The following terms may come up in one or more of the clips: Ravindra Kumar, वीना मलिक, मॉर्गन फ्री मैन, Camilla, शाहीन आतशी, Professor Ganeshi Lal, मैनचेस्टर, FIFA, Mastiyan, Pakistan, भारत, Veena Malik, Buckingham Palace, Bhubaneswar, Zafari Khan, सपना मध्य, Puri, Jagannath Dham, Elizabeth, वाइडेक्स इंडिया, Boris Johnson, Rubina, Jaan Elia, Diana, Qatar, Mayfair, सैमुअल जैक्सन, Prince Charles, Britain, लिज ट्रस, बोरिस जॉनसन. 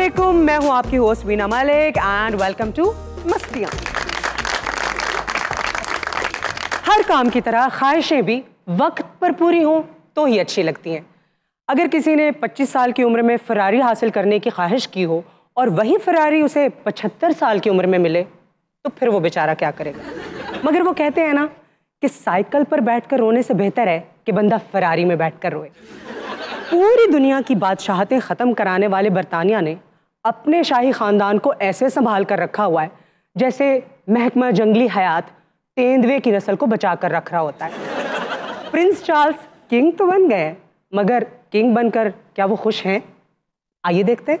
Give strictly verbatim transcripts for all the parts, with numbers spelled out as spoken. अस्सलामुअलैकुम, मैं हूँ आपकी host वीना मलिक and welcome to Mastiyaan. हर काम की तरह ख्वाहिशें भी वक्त पर पूरी हों तो ही अच्छी लगती हैं। अगर किसी ने पच्चीस साल की उम्र में फ़रारी हासिल करने की ख्वाहिश की हो और वही फ़रारी उसे पचहत्तर साल की उम्र में मिले तो फिर वो बेचारा क्या करेगा। मगर वो कहते हैं ना कि साइकिल पर बैठकर रोने से बेहतर है कि बंदा फ़रारी में बैठकर रोए। पूरी दुनिया की बादशाहतें ख़त्म कराने वाले बरतानिया ने अपने शाही ख़ानदान को ऐसे संभाल कर रखा हुआ है जैसे महकमा जंगली हयात तेंदुए की नस्ल को बचा कर रख रहा होता है। प्रिंस चार्ल्स किंग तो बन गए, मगर किंग बनकर क्या वो खुश हैं? आइए देखते हैं।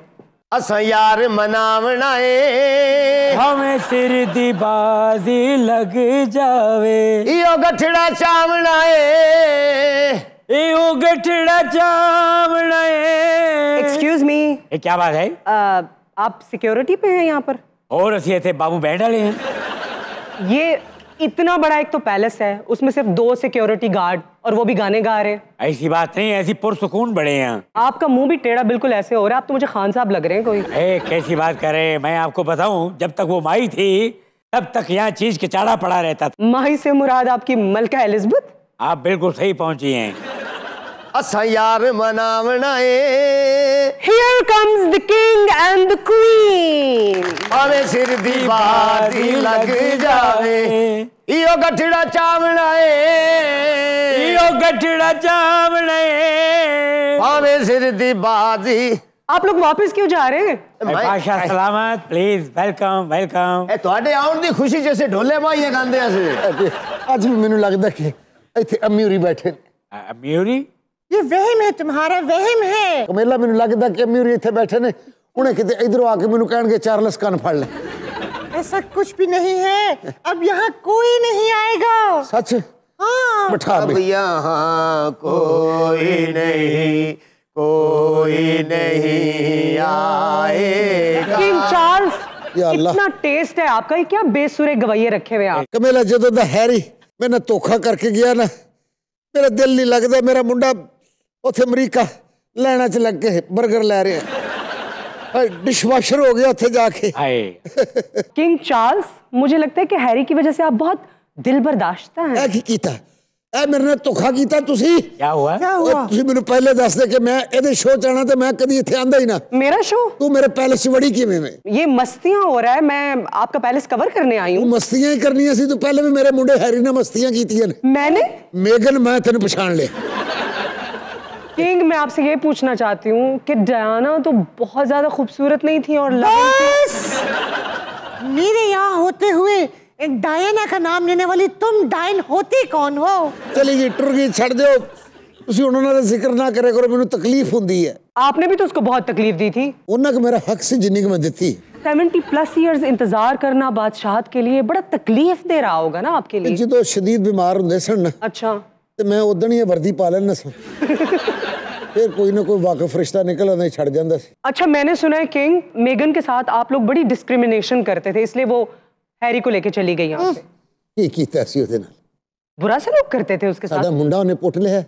अस यार मनावना है हमें सिर दी बाजी लग जावे, यो गठड़ा चावना है। एक्सक्यूज मी, ये क्या बात है? uh, आप सिक्योरिटी पे हैं यहाँ पर? और ऐसे थे बाबू बैठ डाले हैं। ये इतना बड़ा एक तो पैलेस है, उसमें सिर्फ दो सिक्योरिटी गार्ड और वो भी गाने गा रहे हैं। ऐसी बात नहीं, ऐसी पुरसुकून बड़े हैं। आपका मुंह भी टेढ़ा बिल्कुल ऐसे हो रहा है, आप तो मुझे खान साहब लग रहे हैं कोई। ए, कैसी बात कर रहे हैं? मैं आपको बताऊँ, जब तक वो माई थी तब तक यहाँ चीज के चाड़ा पड़ा रहता था। माई से मुराद आपकी मलका एलिजाबेथ? आप बिल्कुल सही पहुँची हैं। असा यार मनावना है, Here comes the king and the queen। हमें सिर दी बाजी लग जावे, यो गठड़ा चावना है, यो गठड़ा चावना है, हमें सिर दी बाजी। आप लोग वापस क्यों जा रहे हैं? बादशाह hey, सलामत, प्लीज वेलकम वेलकम। ए ਤੁਹਾਡੇ ਆਉਣ ਦੀ ਖੁਸ਼ੀ ਜਿਵੇਂ ਢੋਲੇ ਮਾਈਆਂ ਗਾਉਂਦੇ ਅਸੀਂ। ਅੱਜ ਮੈਨੂੰ ਲੱਗਦਾ ਕਿ ਇੱਥੇ ਅਮੀਰੀ ਬੈਠੇ। ਅਮੀਰੀ? ये वहम है तुम्हारा, वहम है। कमीला मैनू लगता कि अमीरी इतने बैठे ने, उन्हें कितने इधरों आके मैनू कहणगे चार्ल्स कान फाड़ ले। ऐसा कुछ भी नहीं है, अब यहाँ कोई नहीं आएगा। सच? हाँ। बैठा दे। अब यहाँ कोई नहीं, कोई नहीं आएगा। किंग चार्ल्स, इतना टेस्ट है आपका, ये क्या बेसुरे गवैये रखे हुए आप। कमीला जदों दा हैरी मैंने धोखा करके गया ना, मेरा दिल नहीं लगता। मेरा मुंडा उसे अमरीका लैना च लग के बर्गर लै रहे, डिशवाशर हो गया उसे जाके। किंग चार्ल्स, मुझे लगता है कि हैरी की वजह से आप बहुत दिल बर्दाश्ता हैं। की कीता ए मेरे ने धोखा किया। क्या हुआ? क्या हुआ? मैंने पहले दस दे कि मैं इहदे शो जाना तो मैं कभी इत्थे आंदा ही ना। मेरा शो? तू मेरे पैलेस वड़ी किवें में? ये मस्तियां हो रहा है, मैं आपका पैलेस कवर करने आई हूं। मस्तियां ही करनी सी, तू पहले भी मेरे मुंडे हैरी ने मस्तियां कीतियां ने। मैंने? मेगन, मैं तेन पछाण लिया। किंग, मैं आपसे ये पूछना चाहती हूँ कि डायना तो बहुत ज्यादा खूबसूरत नहीं थी? और मेरे यहाँ होते हुए डायना का नाम लेने वाली तुम डायन होती कौन हो? चली गई, टुर गई, छड़ दो। उसी उन्होंने तो जिक्र ना करे करो, मैंने तकलीफ होती है। आपने भी तो उसको बहुत तकलीफ दी थी। उन्होंने को मेरा हक से जिंदगी में देती। सेवेंटी प्लस इयर्स इंतजार करना बादशाहत के लिए बड़ा तकलीफ दे रहा होगा ना आपके लिए। जो शदीद बीमार होंगे सन। अच्छा। तो मैं उदन ही वर्दी पा लेना सन। फिर कोई ना कोई वाकफ रिश्ता निकल आता छड़ जाता। अच्छा, मैंने सुना है किंग, मेगन के साथ आप लोग बड़ी डिस्क्रिमिनेशन करते थे, इसलिए वो हैरी को लेके चली गई यहाँ से। ये की तैसी होते ना बुरा सा लोग करते थे उसके साथ। मुंडा उन्हें पुट लिया है,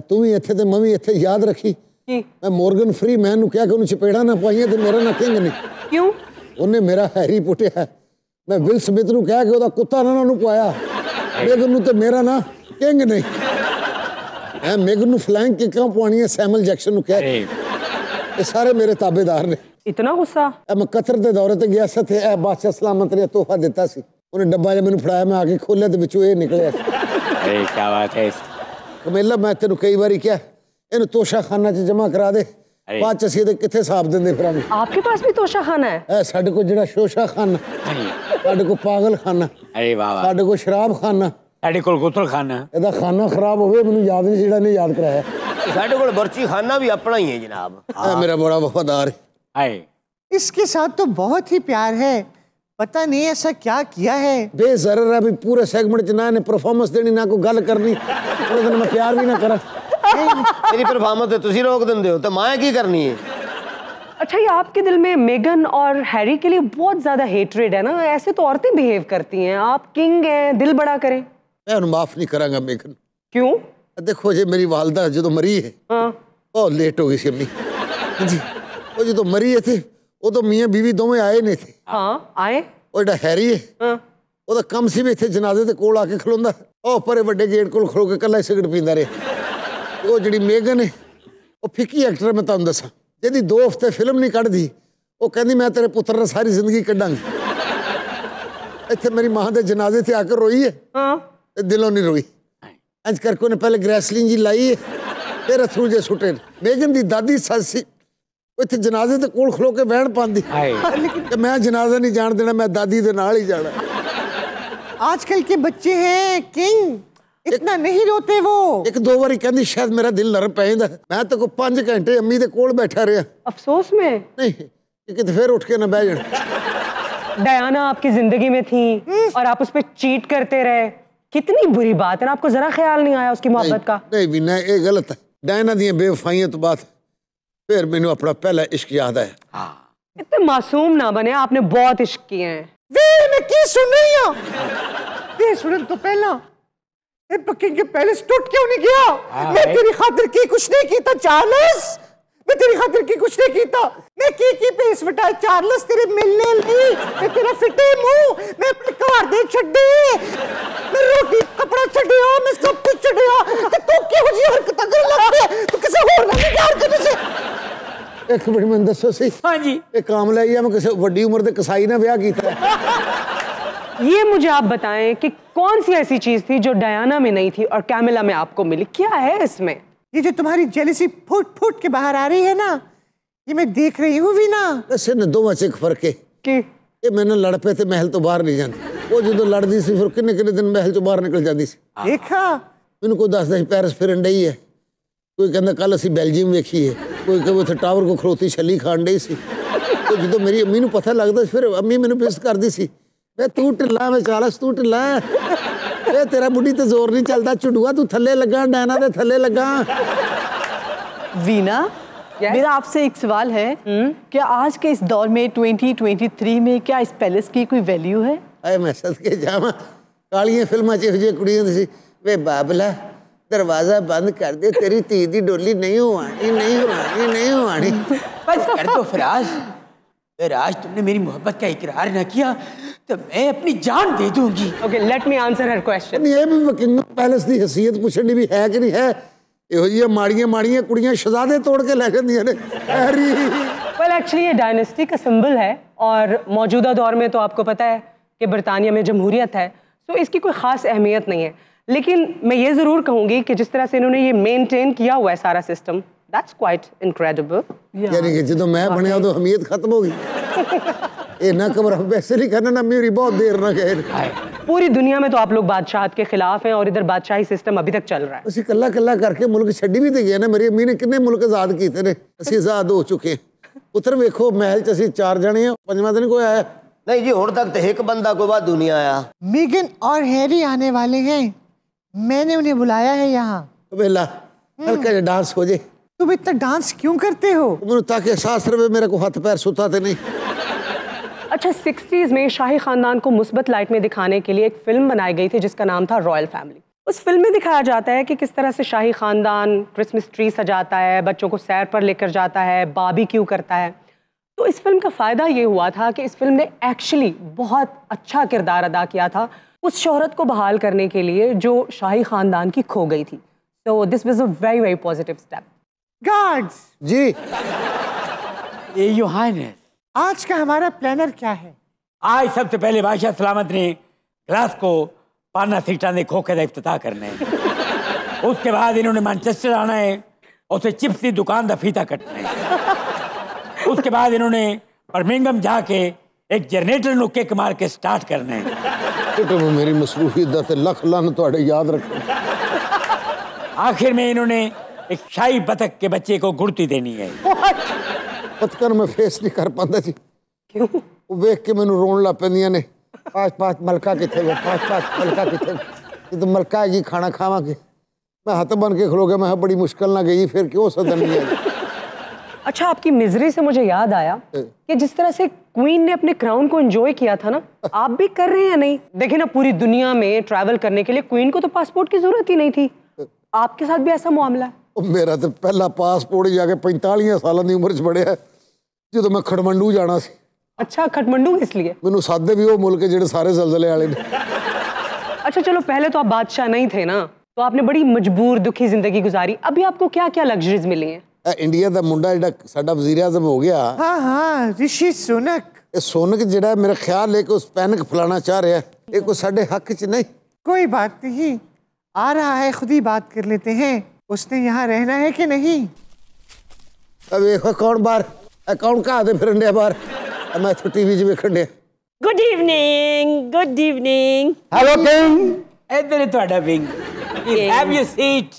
तू भी इत्थे ते मैं भी इत्थे, याद रखी मैं मॉर्गन फ्री मैन नूं कहा कि उन्हें चपेड़ा ना पाइया ते मेरा ना किंग ने। क्यों? उन्हें मेरा हैरी पुटिया है। मैं विल स्मिथ नूं कहा कि उहदा कुत्ता ना उन्हें पाया, मेगन नूं ते मेरा ना किंग ने। मैं मेगन नूं फ्लैंग किकां पाउणियां सैमुअल जैक्सन नूं कहा। ये सारे मेरे ताबेदार ने। इतना गुस्सा? मैं कतर के दौरे पर गया, सी बादशाह सलामत ने तोहफा दिता सी, उन्हें डब्बा जब मैंने फड़ाया, मैं आके खोलिया तो बिचों ये निकलिया। क्या बात है कमीला, मैं तेन कई बार क्या इन तोशा खाना च जमा करा दे, बाद च असीं कित्थे हिसाब देंदे फिरांगे। आपके पास भी तोशा खाना है? साढ़े को जिहड़ा शोशा खाना, साढ़े को पागल खाना, साढ़े को शराब खाना, साढ़े को गुसल खाना। इहदा खाना खराब होवे मैनूं याद नहीं, जिहड़ा ने याद कराया। साढ़े को बर्ची खाना भी अपना ही है जनाब। मेरा बड़ा वफादार है। इसके साथ तो बहुत ही प्यार है, पता नहीं ऐसा क्या किया है। बेजरर है भी, पूरे सेगमेंट ना ने परफॉर्मेंस देनी ना कोई गल करनी, पूरे दिन मैं प्यार भी ना करा। मेरी परफॉर्मेंस तो तुसी रोक देंदे हो, तो मां की करनी है। अच्छा, ये आपके दिल में मेगन और हैरी के लिए बहुत ज्यादा हेट्रेड है ना? ऐसे तो औरतें बिहेव करती हैं, आप किंग हैं, दिल बड़ा करें। मैं उन्हें माफ नहीं करांगा मेगन। क्यों? देखो जी, मेरी वालदा जो मरी है बहुत लेट हो गई थी। वो जो तो मरी थे वो तो मियाँ बीवी दोवें आए नहीं थे। हाँ आए। और जो हैरी है वो तो कम सी भी इतने जनाजे के कोल आके खलोंदा और परे बड़े गेट कोल खलो के कला सिगरेट पींदा रहा। वो जी मेगन है वो फिक्की एक्टर मैं तुहानूं दसां जिहदी दो हफ्ते फिल्म नहीं कढ़दी वो कहती मैं तेरे पुत्र ने सारी जिंदगी कढ़ांगी। इतने मेरी माँ के जनाजे से आकर रोई है। हाँ। दिलों नहीं रोई इंज करके उन्हें पहले ग्रैसलिन जी लाई है फिर अथरू जे सुटे। मेगन की दादी सासी इतने जनाजे के कोल खलो के बहन पाती कि मैं जनाजा नहीं जान देना मैं दादी के नाल ही जाना। आजकल के बच्चे हैं किंग इतना नहीं रोते। वो एक दो बारी कहती शायद मेरा दिल नरम पै जाता मैं तो कोई पांच घंटे अम्मी के कोल बैठा रहा अफसोस में नहीं कि फिर उठ के ना बह जाना। डायना आपकी जिंदगी में थी और आप उस पर चीट करते रहे कितनी बुरी बात है ना। आपको जरा ख्याल नहीं आया उसकी मोहब्बत का? नहीं बिना ये गलत है। डायना दी बेवफाइयों तो बात फिर मैंने अपना पहला इश्क याद आया। हाँ। इतने मासूम ना बने आपने बहुत इश्क किए हैं। वे मैं की सुन रही हूं ये सुनन तो पहला ये बकिंघम पैलेस टूट क्यों नहीं गया? मैं तेरी खातिर की कुछ नहीं किया चार्ल्स मैं तेरी खातिर की कुछ नहीं कीता। मैं की की पे इस बेटा चार्ल्स तेरे मिलने नहीं मैं तेरा फिटे मुंह मैं अपने घर दे छड्डे मैं रोटी कपड़ा छड्डिया मैं सब कुछ छड्डिया ते तू क्यों जी हरकत कर लग है तू किसे होर नाल प्यार कर तुसे। एक मिनट मैं दसो सी। हां जी ये काम लाईया मैं किसी बड़ी उम्र दे कसाई ना ब्याह कीता। ये मुझे आप बताएं कि कौन सी ऐसी चीज थी जो डायना में नहीं थी और कैमिला में आपको मिली? क्या है इसमें? ये जो तुम्हारी जेलसी फूट फूट के बाहर आ रही है ना ये मैं देख रही हूँ वीना। वैसे ना दो बच्चे फर्क है कि ये मैंने लड़ पे थे महल तो बाहर नहीं जाती वो जो लड़ती सी फिर किन्ने किन्ने दिन महल तो बाहर निकल जाती सी। देखा मैंने कोई दसदा सी पेरिस फिरन डई है कोई कहता कल असी बेल्जियम वेखी है कोई कहे उसे टावर को खड़ोती छली खान डई सी। तो जो मेरी अम्मी को पता लगता फिर अम्मी मैंने बेइज्जत करती सी मैं तू ढिल्ला मैं चार्ल्स तू ढिल्ला ए तेरा बुढ़ी ते जोर नहीं चलता चुडुआ तू थले लगा डायना दे थले लगा। वीना yes? मेरा आपसे एक सवाल है hmm? क्या आज के इस दौर में ट्वेंटी ट्वेंटी थ्री में क्या इस पैलेस की कोई वैल्यू है? अरे मैं सदके जावा कालियां फिल्मां च जे कुड़ियां दी वे बाबला दरवाजा बंद कर दे तेरी धी दी डोली नहीं होवानी नहीं होवानी नहीं होवानी बस कर दो फराज। अगर आज तुमने मेरी मोहब्बत का इकरार ना किया तो मैं अपनी जान दे दूंगी। ओके लेट मी आंसर हर क्वेश्चन। ये भी बकिंघम पैलेस की हैसियत पूछनी भी है कि नहीं है यो ये माड़ियां माड़ियां कुड़ियां शहजादे तोड़ के ले जाती हैं। हैरी वेल एक्चुअली ये डायनेस्टी का सिंबल है और मौजूदा दौर में तो आपको पता है कि बरतानिया में जमहूरियत है तो इसकी कोई ख़ास अहमियत नहीं है। लेकिन मैं ये ज़रूर कहूँगी कि जिस तरह से इन्होंने ये मेनटेन किया हुआ है सारा सिस्टम That's quite incredible. यानी कि जब मैं बनिया तो हमीयत खत्म होगी। ये ना कमरा वैसे नहीं करना ना मेरी बहुत देर ना कह। पूरी दुनिया में तो आप लोग बादशाहत के खिलाफ हैं और इधर बादशाही सिस्टम अभी तक चल रहा है। उसी कल्ला कल्ला करके मुल्क छड़ी भी दे गया ना मेरी अम्मी ने कितने मुल्क आजाद किए थे असं आजाद हो चुके पुत्र वेखो महल च असी चार जने पंजवा दिन कोई आया नहीं जी हुण तक तो एक बंदा कोई वाधू नहीं आया। मेगन और हैरी आने वाले हैं मैंने उन्हें बुलाया है यहाँ। वेला हल्का डांस हो जाए। तुम इतना डांस क्यों करते हो? मैंने ताकि एहसास रहे मेरे को हाथ पैर सुताते नहीं। अच्छा सिक्सटीज़ में शाही खानदान को मुस्बत लाइट में दिखाने के लिए एक फिल्म बनाई गई थी जिसका नाम था रॉयल फैमिली। उस फिल्म में दिखाया जाता है कि किस तरह से शाही खानदान क्रिसमस ट्री सजाता है बच्चों को सैर पर लेकर जाता है बारबेक्यू करता है। तो इस फिल्म का फ़ायदा ये हुआ था कि इस फिल्म ने एक्चुअली बहुत अच्छा किरदार अदा किया था उस शोहरत को बहाल करने के लिए जो शाही खानदान की खो गई थी। तो this was a very very positive step. Guards जी ये योहान है। आज का हमारा प्लानर क्या है? आज सबसे पहले बादशाह सलामत ने ग्लास को पाना सीटा ने खोखे का इफ्तिताह करना है। उसके बाद इन्होंने मैनचेस्टर आना है और उसे चिप्स की दुकान का फीता कटना है। उसके बाद इन्होंने बर्मिंघम जाके एक जनरेटर नु किक मार के स्टार्ट करना है। तो मेरी मसरूफियत लख लान तुहाडे याद रखो। आखिर में इन्होंने एक शाही बतख के बच्चे को गुड़ती देनी है। बतखन मैं फेस नहीं कर पाता जी क्यों वेख के मैनू रोन लग पैंदियां ने पाँच पाँच मलका किथे वे पाँच पाँच मलका किथे वे तो मलका है जी खाना खावांगे मैं हाथ बन के खलो गया मैं बड़ी मुश्किल ना गई फिर क्यों सदन नहीं है। अच्छा आपकी मिजरी से मुझे याद आया कि जिस तरह से क्वीन ने अपने क्राउन को एंजॉय किया था ना आप भी कर रहे हैं या नहीं? देखे ना पूरी दुनिया में ट्रैवल करने के लिए क्वीन को तो पासपोर्ट की जरूरत ही नहीं थी। आपके साथ भी ऐसा मामला है? मेरा तो पहला पासपोर्ट जाके पैंतालियां साल की उम्र च बड़े है जो मैं खटमंडू जाना सी। अच्छा खटमंडू इसलिए मैनू साधे भी वो मुल्क जेड़े सारे जलजले वाले ने। अच्छा चलो पहले तो आप बादशाह नहीं थे ना, तो आपने बड़ी मजबूर दुखी जिंदगी गुजारी, अभी आपको क्या क्या लग्जरीज मिली हैं? इंडिया दा मुंडा जेड़ा साडा वज़ीर आज़म हो गया, हां हां ऋषि सुनक, ये सुनक जेड़ा मेरा ख्याल है कि उस पैनिक फैलाना चाह रहा है, ये कोई साडे हक च नहीं। कोई बात नहीं, आ रहा है खुद ही बात कर लेते हैं, उसने यहाँ रहना है कि नहीं। अब कौन बार कौन कहा दे फिर बार मैं तो टीवी जी वेखन दिया। Good evening, good evening. Hello king, इधर है तुम्हारा wing. Have your seat.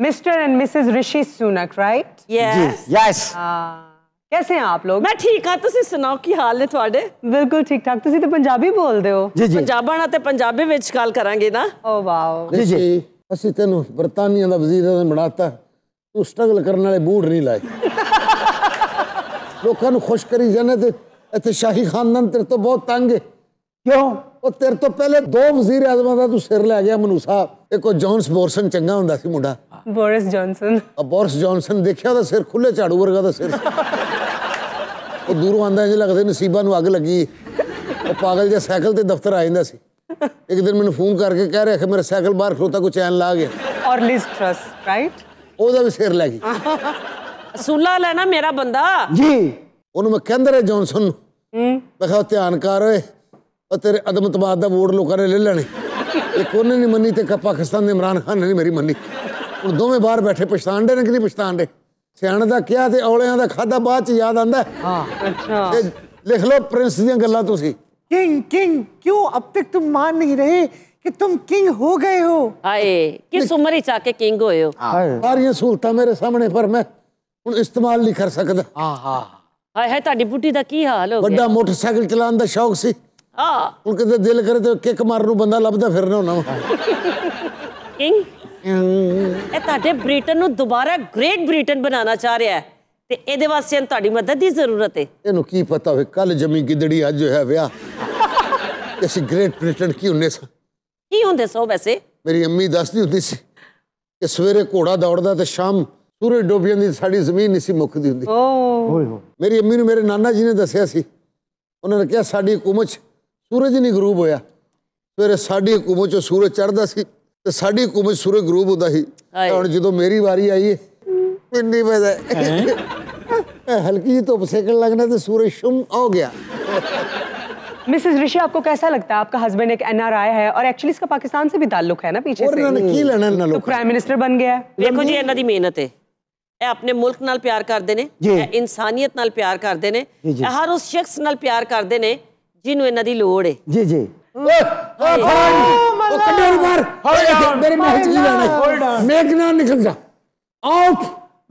Mister and Mrs Rishi Sunak, right? Yes. Yes. कैसे हैं आप लोग? मैं ठीक हां, ਤੁਸੀਂ ਸੁਣਾਓ ਕੀ ਹਾਲ ਨੇ ਤੁਹਾਡੇ? ਬਿਲਕੁਲ ਠੀਕ ਠਾਕ। ਤੁਸੀਂ ਤਾਂ ਪੰਜਾਬੀ ਬੋਲਦੇ ਹੋ। ਪੰਜਾਬਾਣਾ ਤੇ ਪੰਜਾਬੀ ਵਿੱਚ ਗੱਲ ਕਰਾਂਗੇ ਨਾ। Oh wow. ਜੀ ਜੀ। ਅਸੀਂ ਤੈਨੂੰ ਬਰਤਾਨੀਆ ਦਾ ਵਜ਼ੀਰ ਆਜ਼ਮ ਬਣਾਤਾ। ਤੂੰ ਸਟਰਗਲ ਕਰਨ ਵਾਲੇ ਬੂੜ ਨਹੀਂ ਲਾਏ। ਲੋਕਾਂ ਨੂੰ ਖੁਸ਼ ਕਰੀ ਜਾਣੇ ਤੇ अच्छा शाही खानदान तेरे तो बहुत तंग है। क्यों? और तेरे तो पहले दो वजीर आजम का तू सिर लै गया मनुसा। एक जॉन्स बोरसन चंगा हुंदा सी मुंडा, बोरिस जॉनसन। बोरिस जॉनसन देखिया दा सिर खुले झाड़ू वर्गा दा सिर। वो दूरों आंदा इंज लगदे नसीबा नूं अग लगी। वो पागल जिहा साइकिल ते दफ्तर आ जांदा सी। एक दिन मैनूं फोन करके कह रहा कि मेरा साइकिल बाहर खड़ोता कोई चैन ला गया। और लिज ट्रस, राइट? ओदा भी सिर लै गई। सुला ले ना मेरा बंदा जी। ओनूं मैं कहंदा रहा जॉनसन मैं ध्यान कर तेरे अदम तबाद का वोट लोगों ने ले लेने। एक उन्हें नहीं मनी तो पाकिस्तान के इमरान खान ने नहीं मेरी मनी। हम दोवें बाहर बैठे पछतान डे ने कि नहीं पछतान डे। सियाण का क्या तो औलिया का खाधा बाद याद आता है। अच्छा। लिख लो प्रिंस दी गल्लां तुसी। किंग किंग क्यों अब तक तुम मान नहीं रहे कि तुम किंग हो गए हो? हाय किस उम्र च आके किंग होए हो? सारियां सहूलतां मेरे सामने पर मैं हुण इस्तेमाल नहीं कर सकता। हाँ हाँ हाय हाय ताड़ी बुटी दा की हाल हो गया। बड़ा मोटरसाइकिल चलाने का शौक सी। हां उन के दिल करे तो किक मारनू बंदा लभदा फिरना होना। किंग ए ताड़े ब्रिटेन नु दोबारा ग्रेट ब्रिटेन बनाना चाह रहा है ते एदे वास्ते ताड़ी मदद दी जरूरत है। एनु की पता होए कल जमी गिदड़ी आज है ब्याह। ऐसी ग्रेट ब्रिटेन की हुंदे सा की हुंदे सो। वैसे मेरी अम्मी दसदी हुंदी सी कि सवेरे घोड़ा दौड़दा ते शाम सूरज डूब जाती साड़ी जमीन नहीं सी मुकदी हुंदी। मेरी अम्मी ने मेरे नाना जी ने दसिया सी। उन्होंने कहा साड़ी हुकूमत सूरज नहीं गरूब होया। फिर साड़ी हुकूमत चो सूरज चढ़दा सी ते साड़ी हुकूमत सूरज गरूब हुंदा सी। हुण जदों मेरी वारी आई है पिंडी पैदा हल्की जी धुप सेकण लगना तो सूरज शुम हो गया। मिसेस ऋषि आपको कैसा लगता है? आपका हस्बैंड एक एन आर आई है और एक्चुअली इसका पाकिस्तान से भी ताल्लुक है ना पीछे से। उन्होंने की लेना ना लोग प्राइम मिनिस्टर बन गया। देखो जी इन्हां दी मेहनत है। ਇਹ ਆਪਣੇ ਮੁਲਕ ਨਾਲ ਪਿਆਰ ਕਰਦੇ ਨੇ, ਇਹ ਇਨਸਾਨੀਅਤ ਨਾਲ ਪਿਆਰ ਕਰਦੇ ਨੇ, ਇਹ ਹਰ ਉਸ ਸ਼ਖਸ ਨਾਲ ਪਿਆਰ ਕਰਦੇ ਨੇ ਜਿਹਨੂੰ ਇਹਨਾਂ ਦੀ ਲੋੜ ਹੈ। ਜੀ ਜੀ ਓ ਫਰਾਂਡ ਉਹ ਕੰਡਰ ਮਾਰ ਮੇਰੇ ਮਹਿਜ ਜੀ ਲੈਣਾ ਮੇਗਨਾ ਨਿਕਲ ਜਾ out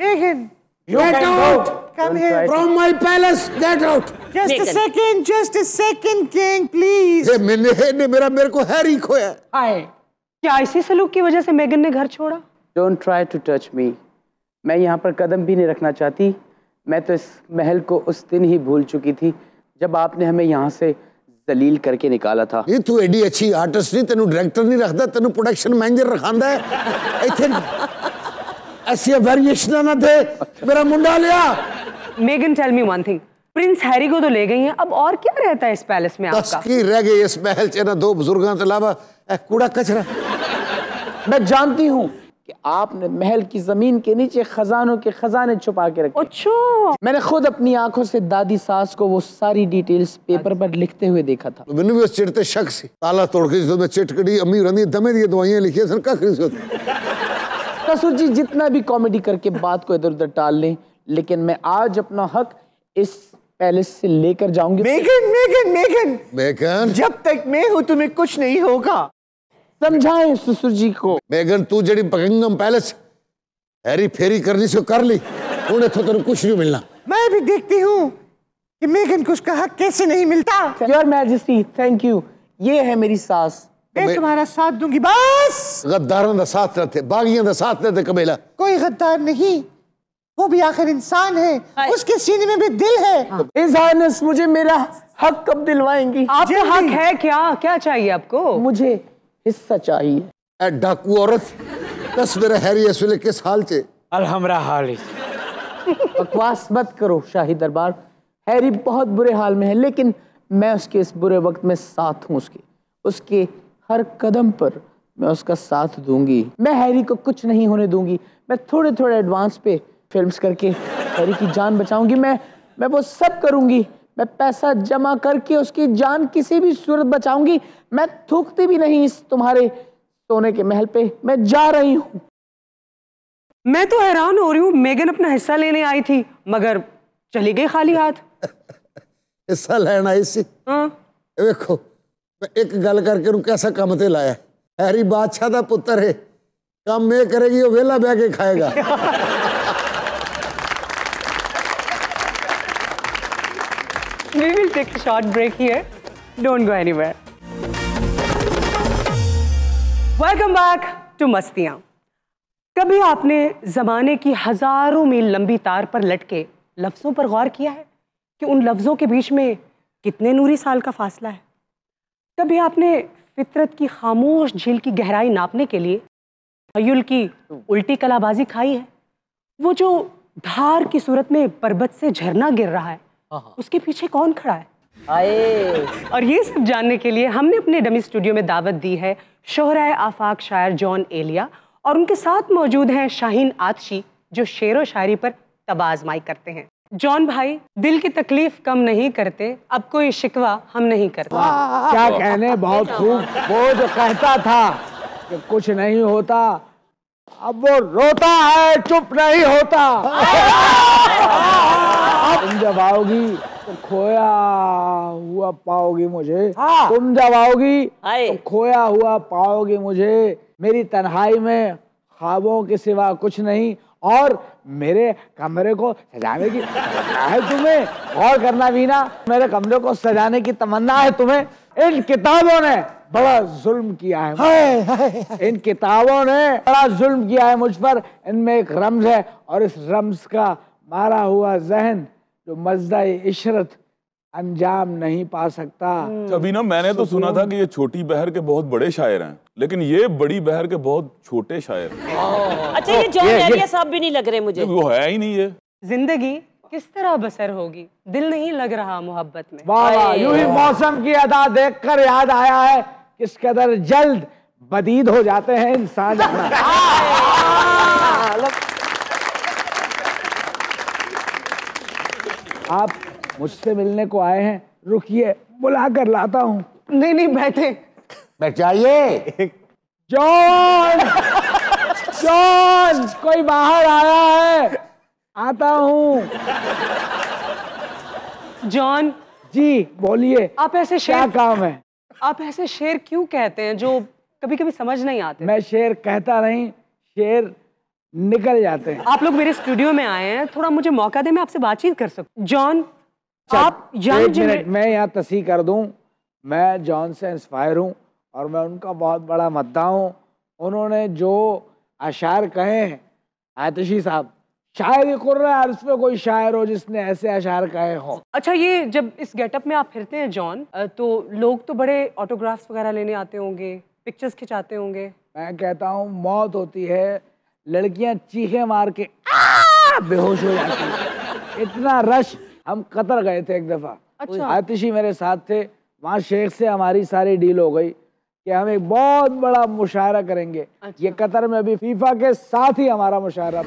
Megan you get out come here from my palace get out just a second just a second king please. ਇਹ ਮੈਨੇ ਨੇ ਮੇਰਾ ਮੇਰੇ ਕੋ ਹੈਰੀ ਖੋਇਆ। ਹਾਏ ਕੀ ਇਸੇ ਸਲੂਕ ਕੀ ਵਜ੍ਹਾ ਸੇ ਮੇਗਨ ਨੇ ਘਰ ਛੋੜਾ। Don't try to touch me. मैं यहाँ पर कदम भी नहीं रखना चाहती। मैं तो इस महल को उस दिन ही भूल चुकी थी जब आपने हमें यहाँ से दलील करके निकाला था। ये तू एडी अच्छी आर्टिस्ट नहीं, तेनू डायरेक्टर नहीं रखता, तेनू प्रोडक्शन मैनेजर रखांदा है। इथे ऐसी वेरिएशन ना दे मेरा मुंडा लिया। Megan tell me one thing, Prince Harry को तो ले गई हैं, अब और क्या रहता है इस पैलेस में आपका? बस की रह गई इस महल च ना दो बुजुर्गों के अलावा कूड़ा कचरा। मैं जानती हूँ कि आपने महल की जमीन के नीचे खजानों के खजाने छुपा के रखे। अच्छा। मैंने खुद अपनी आंखों से दादी सास को वो सारी डिटेल्स पेपर पर लिखते हुए देखा था। मैंने भी चिड़ते शक से ताला तोड़ के जो मैं चिटकड़ी अम्मी रंदी दमे दी दवाइयां लिखी सर का खरीद सकते। ससुर जी जितना भी कॉमेडी करके बात को इधर उधर टाल लें, लेकिन मैं आज अपना हक इस पैलेस से लेकर जाऊंगी। मेगन मेगन मेगन मेगन जब तक मैं हूँ तुम्हें कुछ नहीं होगा। समझाएं ससुर जी को। मेगन तू जड़ी बकिंघम पैलेस हैरी फेरी करनी सो कर ली, उन्हें तो तेरे कुछ नहीं मिलना। मैं भी देखती हूँ कि मेगन को उसका हक कैसे नहीं मिलता। Your majesty thank you. ये है मेरी सास, मैं मे... तुम्हारा साथ दूंगी। बस गद्दारों का साथ न थे, बागियों का साथ न थे। कमीला कोई गद्दार नहीं, वो भी आखिर इंसान है, उसके सीने में भी दिल है। इज़ानस मुझे मेरा हक कब दिलवाएंगी? आपका हक है क्या? क्या चाहिए आपको? मुझे हिस्सा चाहिए। ए डाकू औरत दस मेरा हैरी इस वेले किस हाल चे? अल हमरा हाल। बकवास मत करो शाही दरबार, हैरी बहुत बुरे हाल में है, लेकिन मैं उसके इस बुरे वक्त में साथ हूँ, उसके उसके हर कदम पर मैं उसका साथ दूंगी। मैं हैरी को कुछ नहीं होने दूंगी। मैं थोड़े थोड़े एडवांस पे फिल्म्स करके हैरी की जान बचाऊंगी। मैं मैं वो सब करूंगी। मैं पैसा जमा करके उसकी जान किसी भी सूरत बचाऊंगी। मैं थूकती भी नहीं इस तुम्हारे सोने के महल पे। मैं जा रही हूँ। मैं तो हैरान हो रही हूँ, मेगन अपना हिस्सा लेने आई थी मगर चली गई खाली हाथ। हिस्सा लेना इसी हाँ। देखो मैं एक गल करके कैसा कम ते लाया। हैरी बादशाह का पुत्र है, काम मैं करेगी वो वेला बह के खाएगा। We will take a short break here. Don't go anywhere. Welcome back to मस्तियाँ। कभी आपने ज़माने की हज़ारों मील लंबी तार पर लटके लफ्ज़ों पर गौर किया है कि उन लफ्ज़ों के बीच में कितने नूरी साल का फासला है? कभी आपने फितरत की खामोश झील की गहराई नापने के लिए तख़य्युल की उल्टी कलाबाजी खाई है? वो जो धार की सूरत में पर्वत से झरना गिर रहा है, उसके पीछे कौन खड़ा है? आए। और ये सब जानने के लिए हमने अपने डमी स्टूडियो में दावत दी है शोहराए आफाक शायर जॉन एलिया, और उनके साथ मौजूद हैं शाहीन आतशी, जो शेर व शायरी पर तबाज़माई करते हैं। जॉन भाई, दिल की तकलीफ कम नहीं करते, अब कोई शिकवा हम नहीं करते। क्या कहने, बहुत खूब। वो जो कहता था कि कुछ नहीं होता, अब वो रोता है, चुप नहीं होता। तुम जब आओगी तो खोया हुआ पाओगी मुझे। हाँ। तुम जब आओगी तो खोया हुआ पाओगी मुझे। मेरी तन्हाई में ख्वाबों के सिवा कुछ नहीं, और मेरे कमरे को सजाने की तमन्ना है तुम्हें। और करना वीना, मेरे कमरे को सजाने की तमन्ना है तुम्हें। इन किताबों ने बड़ा जुल्म किया है। हाय, हाय। इन किताबों ने बड़ा जुल्म किया है मुझ पर। इनमें एक रम्ज है, और इस रम्ज का मारा हुआ जहन जो मज़दाए इशरत अंजाम नहीं पा सकता। कभी मैंने तो सुना था कि ये छोटी बहर के बहुत बड़े शायर हैं, लेकिन ये बड़ी बहर के बहुत छोटे शायर हैं। अच्छा, ये जॉन एलिया साहब भी नहीं लग रहे मुझे। वो है ही नहीं। ये जिंदगी किस तरह बसर होगी, दिल नहीं लग रहा मोहब्बत में। वाह, यूं ही मौसम की अदा देखकर याद आया है किस कदर जल्द बदीद हो जाते हैं इंसान। आप मुझसे मिलने को आए हैं, रुकिए बुला कर लाता हूँ। नहीं नहीं, बैठे बैठ जाइए। जॉन जॉन कोई बाहर आया है, आता हूँ। जॉन जी बोलिए, आप ऐसे शेर क्या काम है? आप ऐसे शेर क्यों कहते हैं जो कभी कभी समझ नहीं आते? मैं शेर कहता नहीं, शेर निकल जाते हैं। आप लोग मेरे स्टूडियो में आए हैं, थोड़ा मुझे मौका दें, मैं आपसे बातचीत कर सकूं। जॉन, आप यंग जनरेशन, मैं यहाँ तस्दीक कर दूं, मैं जॉन से इंस्पायर हूँ और मैं उनका बहुत बड़ा मद्दा हूँ। उन्होंने जो अशार कहे हैं आतिशी साहब, शायद ही कुर्रा अर्ज़ पे कोई शायर हो जिसने ऐसे अशार कहे हों। अच्छा, ये जब इस गेटअप में आप फिरते हैं जॉन, तो लोग तो बड़े ऑटोग्राफ्स वगैरह लेने आते होंगे, पिक्चर्स खिंचाते होंगे। मैं कहता हूँ मौत होती है, लड़कियां चीखे मार के आ, बेहोश हो जाती हैं। इतना रश। हम कतर गए थे एक दफ़ा। अच्छा। आतिशी मेरे साथ थे। वहाँ शेख से हमारी सारी डील हो गई कि हम एक बहुत बड़ा मुशायरा करेंगे। अच्छा। ये कतर में अभी फीफा के साथ ही हमारा मुशायरा।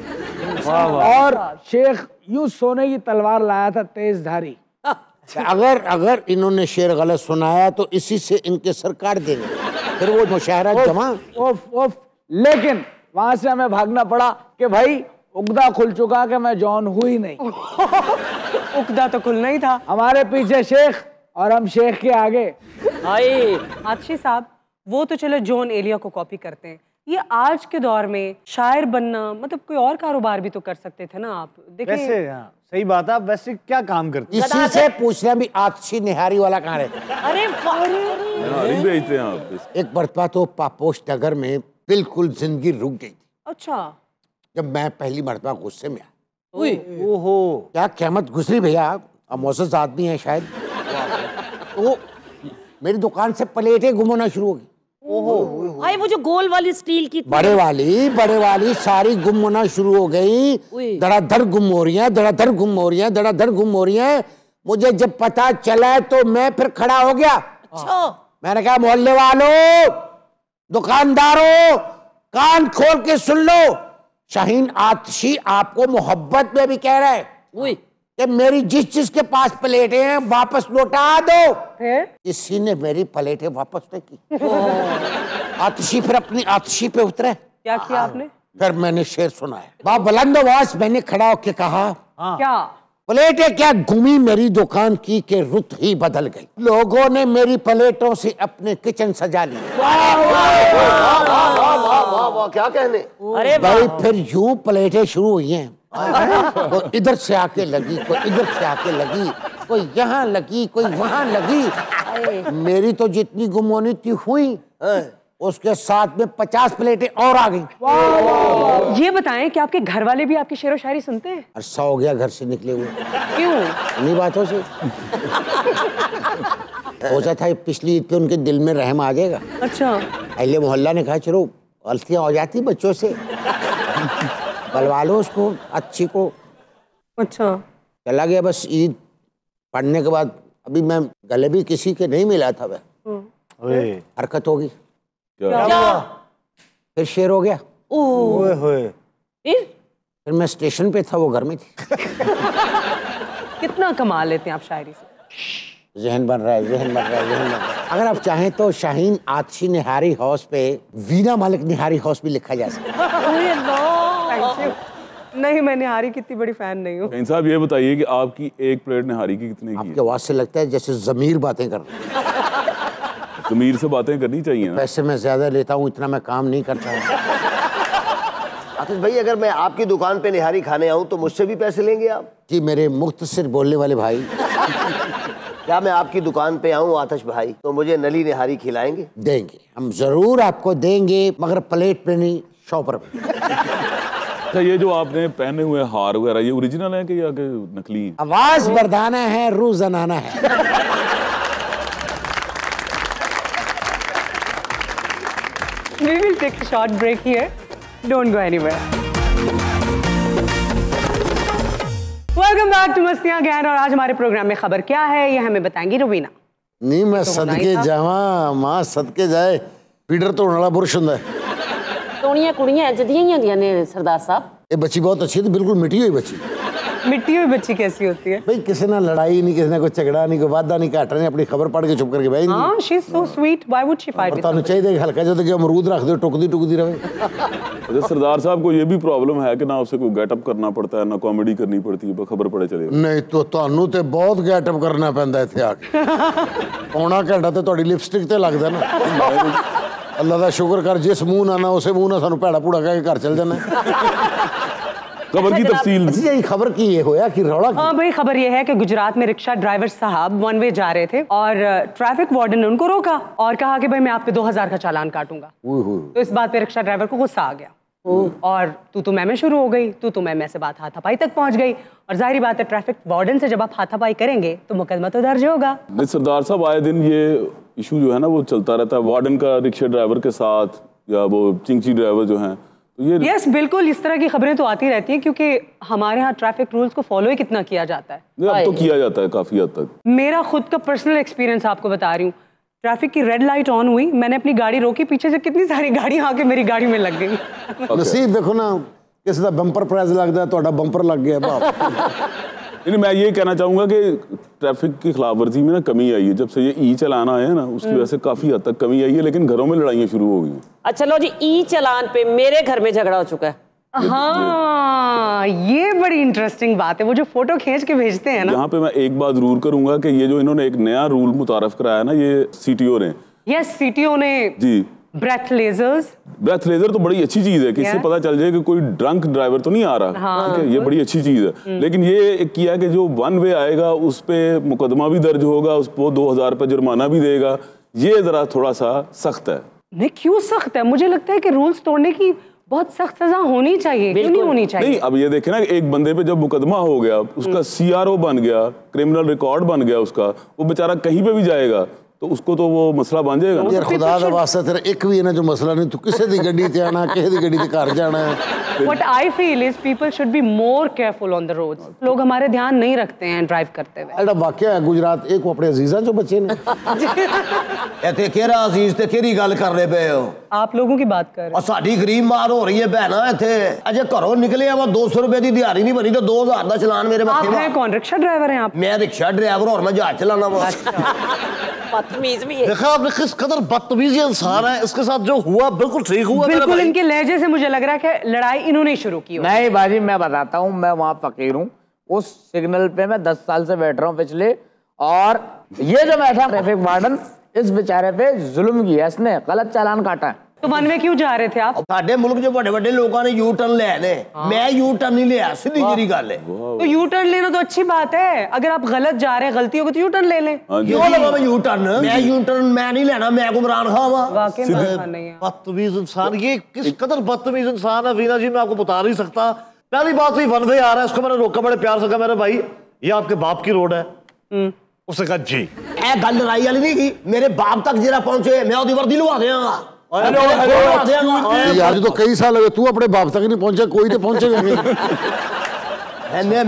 और शेख यूँ सोने की तलवार लाया था, तेज धारी। अगर अगर इन्होंने शेर गलत सुनाया तो इसी से इनके सर काट देंगे, फिर वो मुशायरा जमा। लेकिन वहाँ से हमें भागना पड़ा कि भाई उकदा खुल चुका कि मैं जॉन हूँ ही नहीं। उकदा तो खुलना ही था। हमारे पीछे शेख और हम शेख के आगे। आतिशी साहब, वो तो चलो जॉन एलिया को कॉपी करते हैं, ये आज के दौर में शायर बनना मतलब कोई और कारोबार भी तो कर सकते थे ना आप? देखिए, सही बात है। आप वैसे क्या काम करते हैं? इसी से पूछना भी आतिशी, निहारी वाला कहाँ रहता है? अरे निहारी भेजते हैं आप। एक बरतवा तो पापोश नगर में बिल्कुल जिंदगी रुक गई थी। अच्छा। जब मैं पहली मरतबा गुस्से में आया। ओहो, क्या क़यामत गुजरी भैया, अब मोसस आदमी है शायद। तो मेरी दुकान से प्लेटें गुम होना शुरू हो गई। ओहो भाई, वो जो गोल वाली स्टील की बड़े वाली बड़े वाली सारी गुम होना शुरू हो गई। धड़ाधड़ गुम हो रही है, धड़ाधड़ गुम हो रही है, धड़ाधड़ गुम हो रही है। मुझे जब पता चला तो मैं फिर खड़ा हो गया। अच्छा। मैंने कहा मोहल्ले वालों, दुकानदारों, कान खोल के सुन लो, शाहीन आतशी आपको मोहब्बत में भी कह रहा है कि मेरी जिस चीज के पास प्लेटें हैं वापस लौटा दो। किसी ने मेरी प्लेटें वापस नहीं की। आतशी फिर अपनी आतशी पे उतरे। क्या किया आपने? फिर मैंने शेर सुनाया, बाप बुलंद आवाज मैंने खड़ा होके कहा, क्या प्लेटें क्या घूमी मेरी दुकान की के रुत ही बदल गई। लोगों ने मेरी प्लेटों से अपने किचन सजा लिया। क्या कहने भाई, फिर यूं प्लेटें शुरू हुई हैं, वो इधर से आके लगी, कोई इधर से आके लगी, कोई यहाँ लगी, कोई वहां लगी। मेरी तो जितनी गुमोनी थी हुई, उसके साथ में पचास प्लेटें और आ गई। ये बताएं कि आपके घर वाले भी आपकी शेरो शायरी सुनते हैं? अरसा हो गया घर से निकले हुए। क्यों? इन्हीं बातों से। सोचा था पिछली ईद पे उनके दिल में रहम आ जाएगा। अच्छा। अहले मोहल्ला ने कहा चलो गलतियाँ हो जाती बच्चों से, बुलवा लो उसको अच्छी को। अच्छा। चला गया बस। ईद पढ़ने के बाद अभी मैं गले भी किसी के नहीं मिला था, वह हरकत होगी। क्या? क्या? फिर शेर हो गया। ओए होए। फिर मैं स्टेशन पे था, वो घर में थी। कितना कमा लेते हैं आप शायरी से? जहन बन रहा है, जहन बन रहा है, जहन बन रहा है। अगर आप चाहें तो शाहीन आतशी निहारी हाउस पे वीना मालिक निहारी हाउस भी लिखा जा सकता है। नहीं, मैं निहारी कितनी बड़ी फैन नहीं हूँ। साहब ये बताइए कि आपकी एक प्लेट निहारी की कितने की? आपकी आवाज से लगता है जैसे जमीर बातें कर रहे हैं। ज़मीर से बातें करनी चाहिए ना। पैसे मैं ज्यादा लेता हूँ, इतना मैं काम नहीं करता हूँ। आतिश भाई, अगर मैं आपकी दुकान पे निहारी खाने आऊँ तो मुझसे भी पैसे लेंगे आप? जी मेरे मुख्तसर बोलने वाले भाई। क्या मैं आपकी दुकान पे आऊँ आतिश भाई तो मुझे नली निहारी खिलाएंगे? देंगे, हम जरूर आपको देंगे, मगर प्लेट पे नहीं, शॉपर पे। अच्छा, ये जो आपने पहने हुए हार वगैरह, ये ओरिजिनल है कि या नकली? आवाज मर्दाना है, रूह ज़नाना है। We will take a short break here. Don't go anywhere. Welcome back to Mastiyan again. और आज हमारे प्रोग्राम में खबर क्या है ये हमें बताएंगी रुबीना। नहीं मैं तो सदके जावा माँ सदके जाए, पीटर तो नड़ा बुरश हुंदा है। तोड़ियां कुड़ियां जदियां ही होंदियां ने सरदार साहब। ये बच्ची बहुत अच्छी थी, बिल्कुल मिट्टी हुई बच्ची। मिट्टी हुई बच्ची कैसी होती है भाई? किसी ना लड़ाई नहीं, किसी ना कोई झगड़ा नहीं, कोई वादा नहीं, काटा नहीं, अपनी खबर पढ़ के चुप करके बैठ। हां she is so sweet, why would she fight? पता नहीं चाहिए हल्का जो तो अमरूद रख दो, टुकदी टुकदी रहे। सरदार साहब को ये भी प्रॉब्लम है कि ना उसे कोई गेटअप करना पड़ता है, ना कॉमेडी करनी पड़ती है, खबर पड़े चले। नहीं तो ਤੁਹਾਨੂੰ ਤੇ ਬਹੁਤ ਗੈਟਅਪ ਕਰਨਾ ਪੈਂਦਾ ਇੱਥੇ ਆ ਕੇ। ਪੌਣਾ ਘੰਟਾ ਤੇ ਤੁਹਾਡੀ ਲਿਪਸਟਿਕ ਤੇ ਲੱਗਦਾ ਨਾ। ਅੱਲਾ ਦਾ ਸ਼ੁਕਰ ਕਰ ਜਿਸ ਮੂੰਹ ਨਾਲ ਨਾ ਉਸੇ ਮੂੰਹ ਨਾਲ ਸਾਨੂੰ ਭੈੜਾ ਭੂੜਾ ਕਹਿ ਕੇ ਘਰ ਚਲ ਜਾਣਾ। खबर की तफसील। अच्छा, ये खबर की ये होया कि रौला की? हाँ भाई, खबर ये है कि गुजरात में रिक्शा ड्राइवर साहब वन वे जा रहे थे और ट्रैफिक वार्डन ने उनको रोका और कहा कि भाई मैं आप पे दो हज़ार का चालान काटूंगा। तो इस बात पे रिक्शा ड्राइवर को गुस्सा आ गया और तू तो मैं शुरू हो गई, तू तो मैं से बात हाथापाई तक पहुंच गई। और जाहिर बात है ट्रैफिक वार्डन से जब आप हाथापाई करेंगे तो मुकदमा तो दर्ज होगा। सरदार साहब आए दिन ये इशू जो है ना वो चलता रहता है, वार्डन का रिक्शा ड्राइवर के साथ, या वो चिंची ड्राइवर जो है। यस yes, बिल्कुल इस तरह की खबरें तो आती रहती हैं क्योंकि हमारे यहाँ ट्रैफिक रूल्स को फॉलो ही कितना किया जाता है। अब तो किया जाता है काफी हद तक। मेरा खुद का पर्सनल एक्सपीरियंस आपको बता रही हूँ। ट्रैफिक की रेड लाइट ऑन हुई, मैंने अपनी गाड़ी रोकी, पीछे से कितनी सारी गाड़ियाँ आके मेरी गाड़ी में लग गई। नसीब देखो ना, किसी का बंपर प्राइज लगता है, तो बंपर लग गया। नहीं, मैं ये कहना चाहूँगा कि ट्रैफिक की खिलाफ वर्जी में ना कमी आई है जब से ये ई चलान आया है ना, उसकी वजह से काफी हद तक कमी आई है, लेकिन घरों में लड़ाइयाँ शुरू हो गई। अच्छा लो जी, ई चलान पे मेरे घर में झगड़ा हो चुका है। हाँ, ये बड़ी इंटरेस्टिंग बात है, वो जो फोटो खींच के भेजते हैं ना। यहाँ पे मैं एक बात जरूर करूंगा कि ये जो इन्होंने एक नया रूल मुतारफ कराया ना, ये सीटीओ ने। यस, सीटीओ ने जी। ब्रेथ लेजर्स, ब्रेथ लेजर तो बड़ी अच्छी चीज है कि yeah. इससे पता चल जाए कि कोई ड्रंक ड्राइवर तो नहीं आ रहा। हाँ, ठीक है, ये बड़ी अच्छी चीज है। hmm. लेकिन ये किया कि जो वन वे आएगा उस पे मुकदमा भी दर्ज होगा, उसको दो हजार रुपये जुर्माना भी देगा। ये जरा थोड़ा सा सख्त है। नहीं, क्यों सख्त है? मुझे लगता है कि रूल्स तोड़ने की बहुत सख्त सजा होनी चाहिए। क्यों नहीं होनी चाहिए? नहीं, अब ये देखे ना, एक बंदे पे जब मुकदमा हो गया, उसका सी आर ओ बन गया, क्रिमिनल रिकॉर्ड बन गया उसका, वो बेचारा कहीं पे भी जाएगा तो उसको तो वो मसला बन जाएगा ना। यार खुदा दा वास्ता तेरा एक भी है ना जो मसला नहीं, तू किसी दी गड्डी ते आना, किसी दी गड्डी ते घर जाना है। What I feel is people should be more careful on the roads. लोग हमारे ध्यान नहीं रखते हैं ड्राइव करते हुए। एड़ा वाकया है गुजरात, एक वो अपने अजीजा जो बच्चे ने ए ते केरा अजीज ते केरी गल कर रहे पे हो? आप लोगों की बात कर रहे हो। और साडी गरीब मार हो रही है बहना इथे। अजे घरों निकले वो दो सौ रुपए दी दिहाड़ी नहीं भरी तो दो हज़ार दा चलान मेरे मथे। आप कौन रिक्शा ड्राइवर हैं? आप? मैं रिक्शा ड्राइवर और मैं जहाज चलाना हूं। अच्छा भी है। देखा आपने किस कदर बदतमीज़ इंसान है, इसके साथ जो हुआ बिल्कुल ठीक हुआ। बिल्कुल इनके लहजे से मुझे लग रहा है कि लड़ाई इन्होंने शुरू की। नहीं बाजी मैं बताता हूँ, मैं वहाँ फकीर हूँ। उस सिग्नल पे मैं दस साल से बैठ रहा हूँ पिछले, और ये जो बैठा ट्रैफिक वार्डन इस बेचारे पे जुल्म किया, इसने गलत चालान काटा। तो वन वे क्यों जा रहे थे आप? साडे मुल्क जो बड़े बड़े लोगों ने यू टर्न ले ले, मैं यू टर्न नहीं लिया, सीधी जी गल है। तो यू टर्न लेना तो अच्छी बात है, अगर आप गलत जा रहे हैं गलती होगी तो यू टर्न ले लें। क्यों लगा मैं यू टर्न? मैं यू टर्न मैं नहीं लेना, मैं इमरान खान हूं। वाकई में बदतमीज इंसान, ये किस कदर बदतमीज इंसान है वीना जी, मैं आपको बता नहीं सकता। पहली बात वन वे आ रहा है, उसको मैंने रोका बड़े प्यार से, कहा मेरे भाई ये आपके बाप की रोड है। उसने कहा जी। ए गल लड़ाई वाली नहीं की, मेरे बाप तक जरा पहुंचे मैं ओदी वर्दी लवा देंगा। अरे अरे यार तो कई साल हो गए, तू अपने बाप तक नहीं पहुंचा, कोई तो पहुंचेगा नहीं।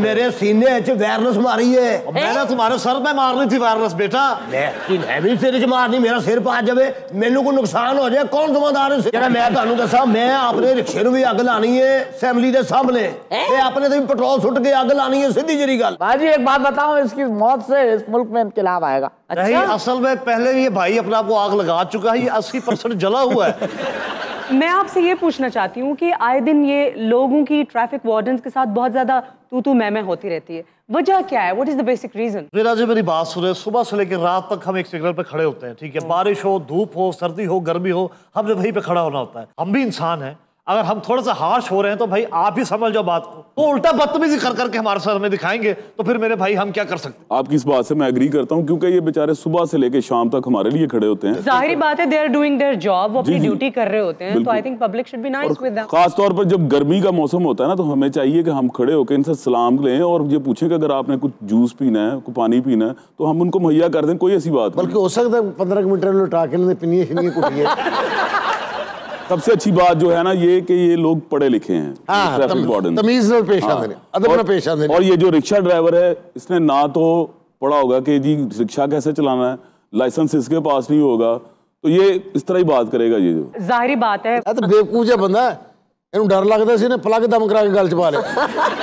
मेरे सीने वायरस मारी है, मैंने तुम्हारे सर पे मारनी थी वायरस बेटा। मैं सिर मारनी, मेरा सिर पा जाए, मेनू को नुकसान हो जाए, कौन जिम्मेदार है? मैं तुहानू दसा, मैं अपने रिक्शे भी अग लानी है फैमिली के सामने, मैं अपने तो पेट्रोल सुट के अग लानी है, सीधी जी गल। भाजी एक बात बताओ, इसकी मौत से इस मुल्क में इनकलाब आएगा। अच्छा? नहीं असल में पहले ये भाई अपने आप को आग लगा चुका है, ये अस्सी परसेंट जला हुआ है। मैं आपसे ये पूछना चाहती हूँ कि आए दिन ये लोगों की ट्रैफिक वार्डन्स के साथ बहुत ज्यादा तू तू मैं मैं होती रहती है, वजह क्या है? What is the basic reason? वीरा जी मेरी बात सुने, सुबह से लेकर रात तक हम एक सिग्नल पे खड़े होते हैं, ठीक है, बारिश हो धूप हो सर्दी हो गर्मी हो, हमने वहीं पे खड़ा होना होता है। हम भी इंसान हैं, अगर हम थोड़ा सा हाश हो रहे हैं तो भाई आप ही समझ जाओ बात को। तो उल्टा बदतमीजी कर करके हमारे सर में दिखाएंगे तो फिर मेरे भाई हम क्या कर सकते हैं? आपकी इस बात से मैं एग्री करता हूं, क्योंकि ये बेचारे सुबह से लेके शाम तक हमारे लिए खड़े होते हैं। जाहिर बात है they are doing their job, वो अपनी ड्यूटी कर रहे होते हैं, तो I think public should be nice with them. खास तौर पर जब गर्मी का मौसम होता है ना, तो हमें चाहिए कि हम खड़े होकर इनसे सलाम लें और ये पूछें कि अगर आपने कुछ जूस पीना है, कुछ पानी पीना है, तो हम उनको मुहैया कर दें, कोई ऐसी बात नहीं। बल्कि हो सकता है पंद्रह मीटर लुटा के पिनिए। सबसे अच्छी बात जो है ना ये कि ये लोग पढ़े लिखे हैं, हाँ, तम, तमीज़ और पेश आते हैं, अदब और पेश आते हैं। और ये जो रिक्शा ड्राइवर है, इसने ना तो पढ़ा होगा कि जी रिक्शा कैसे चलाना है, लाइसेंस इसके पास नहीं होगा, तो ये इस तरह ही बात करेगा। ये जो जाहिर बात है तो बेवकूफ जो बंदा है, डर लगता है प्लग दम करा के गल च पा लिया।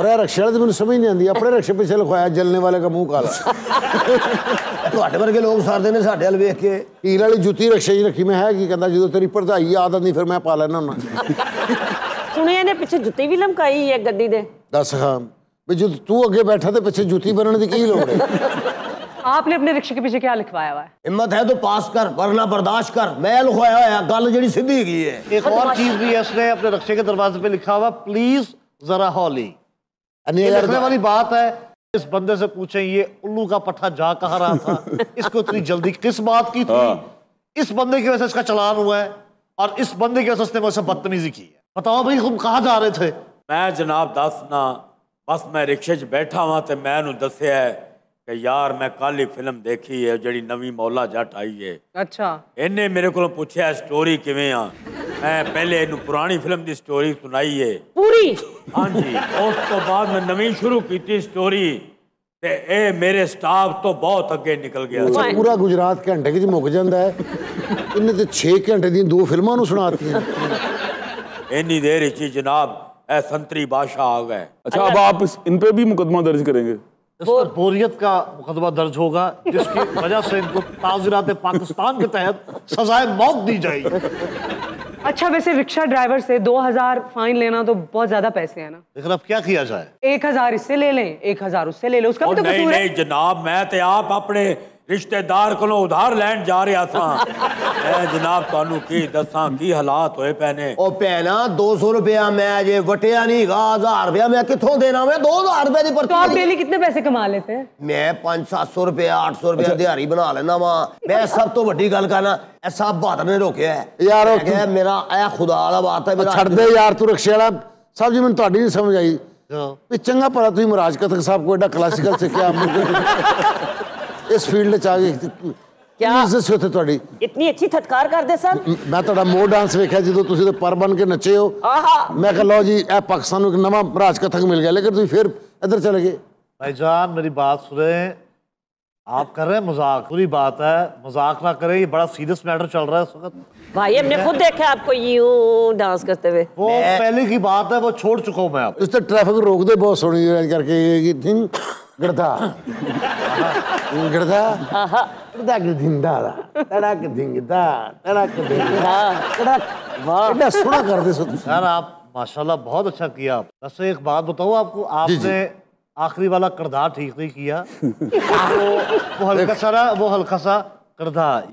रिक्शा तो मुझे समझ नहीं आती, अपने रिक्शे पीछे लिखवाया जलने वाले का मुँह काला। ਤੁਹਾਡੇ ਵਰਗੇ ਲੋਕ ਸਾਰਦੇ ਨੇ ਸਾਡੇ ਹਲ ਵੇਖ ਕੇ। ਹੀਲ ਵਾਲੀ ਜੁੱਤੀ ਰਕਸ਼ੇ ਜੀ ਰੱਖੀ ਮੈਂ ਹੈ ਕੀ ਕਹਿੰਦਾ, ਜਦੋਂ ਤੇਰੀ ਪੜ੍ਹਾਈ ਯਾਦ ਆਉਂਦੀ ਫਿਰ ਮੈਂ ਪਾ ਲੈਣਾ ਹੁੰਦਾ। ਸੁਣਿਆ ਨੇ ਪਿੱਛੇ ਜੁੱਤੀ ਵੀ ਲਮਕਾਈ ਹੈ ਗੱਡੀ ਦੇ। ਦੱਸ ਹਾਂ ਵੀ ਜਦੋਂ ਤੂੰ ਅੱਗੇ ਬੈਠਾ ਤੇ ਪਿੱਛੇ ਜੁੱਤੀ ਬੰਨਣ ਦੀ ਕੀ ਲੋੜ ਹੈ? आपने अपने रिक्शे के पीछे क्या लिखवाया हुआ है? हिम्मत है तो पास कर वरना बर्दाश्त कर, मैं लिखवाया हुआ है, गल जड़ी सीधी की है। एक और चीज भी इसने अपने रिक्शे के दरवाजे पे लिखा हुआ, प्लीज जरा हौली। लिखने वाली बात है, इस बंदे से पूछे ये उल्लू का पट्टा जा कहाँ रहा था, इसको इतनी जल्दी किस बात की थी, इस बंदे की वजह से इसका चलान हुआ है और इस बंदे की वजह से मुझसे बदतमीजी की है। बताओ भाई हम कहाँ जा रहे थे? मैं जनाब दस ना बस मैं रिक्शे च बैठा वहां तो मैं नूं दस्या है कि यार मैं कल ही फिल्म देखी है जिहड़ी नवी मौला जट आई है। अच्छा। इन्हें मेरे को पूछया स्टोरी किवें आ, मैं पहले इन्हू पुरानी फिल्म की स्टोरी सुनाई है पूरी, हाँ जी, उस तो बाद मैं नवी शुरू की स्टोरी, ते ए मेरे स्टाफ तो बहुत अगे निकल गया। पूरा गुजरात घंटे की मुक जाता है, इन्हें तो छे घंटे दी दो फिल्मां नू सुनाती हैं। इन्नी देर इसी जनाब ए संतरी बादशाह आ गए। अच्छा अब आप इन पे भी मुकदमा दर्ज करेंगे? बोरियत का मुकदमा दर्ज होगा, जिसकी वजह से इनको ताज़ीरात पाकिस्तान के तहत सजाए मौत दी जाएगी। अच्छा वैसे रिक्शा ड्राइवर से दो हज़ार फाइन लेना तो बहुत ज्यादा पैसे है ना, लेकिन अब क्या किया जाए? एक हजार इससे ले लें, एक हजार उससे ले लें, उसका भी तो कसूर है। जनाब मैं ते आप अपने रिश्तेदार को उधार लैंड जा रहा था। मैं जनाब तुहानू की दसा की हालात होए पैने। ओ पैना दो सौ रुपया मैं जे वटिया नहीं गा, हजार रुपया मैं किथों देना, मैं दो हजार रुपया दी पर्ची। तो आप डेली कितने पैसे कमा लेते हैं? मैं पांच सात सौ रुपया आठ सौ रुपया दिहाड़ी बना लेना वा। मैं सब तो वड्डी गल करना ऐसा बहादुर ने रोकया है यार, मेरा ए खुदा वाला बात है। छड़ दे यार तू रिक्शे वाला साहब जी, मैनूं तुहाडी नहीं समझ आई। चंगा भला तुसीं महाराज कथक साहब को एडा क्लासिकल सिक्ख्या। इस फील्ड च आ गई क्या बिजनेस होते ਤੁਹਾਡੀ इतनी अच्छी थटकार करदे सन मैं ਤੁਹਾਡਾ ਮੋਹ ਡਾਂਸ ਵੇਖਿਆ ਜਦੋਂ ਤੁਸੀਂ ਤੇ ਪਰ ਬਣ ਕੇ ਨੱਚੇ ਹੋ ਆਹਾ ਮੈਂ ਕਿਹਾ ਲਓ ਜੀ ਇਹ ਪਾਕਿਸਤਾਨ ਨੂੰ ਇੱਕ ਨਵਾਂ ਰਾਜ ਕਥਕ ਮਿਲ ਗਿਆ ਲੇਕਿਨ ਤੁਸੀਂ ਫਿਰ इधर चले गए भाईजान मेरी बात सुने आप कर रहे हैं मजाक पूरी बात है मजाक ना करें ये बड़ा सीरियस मैटर चल रहा है इस वक्त भाई हमने खुद देखा आपको यूं डांस करते हुए वो पहले की बात है वो छोड़ चुका हूँ मैं आप इससे ट्रैफिक रोक दे बहुत सोनी करके गर्दा गर्दा गर्दा के धिंदा तड़क धिंदा तड़क धिंदा तड़क वाह इतना सुना कर दे सर आप माशाल्लाह बहुत अच्छा किया आप वैसे एक बात बताऊँ आपको आपने आखिरी वाला किरदार ठीक नहीं किया वो हल्का सा वो हल्का सा किरदार